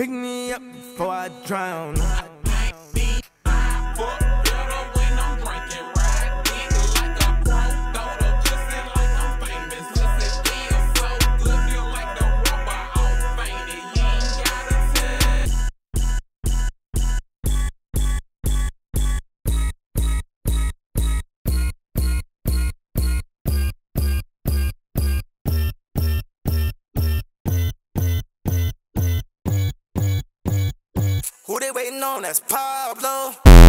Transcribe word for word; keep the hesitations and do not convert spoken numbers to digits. Pick me up before I drown. I might be high for better when I'm drinking. Ride nigga like a broke daughter, justin' like I'm famous. Listen, feel so good, feel like the robot all fainted. You ain't gotta tell. Who they waiting on? That's Pablo.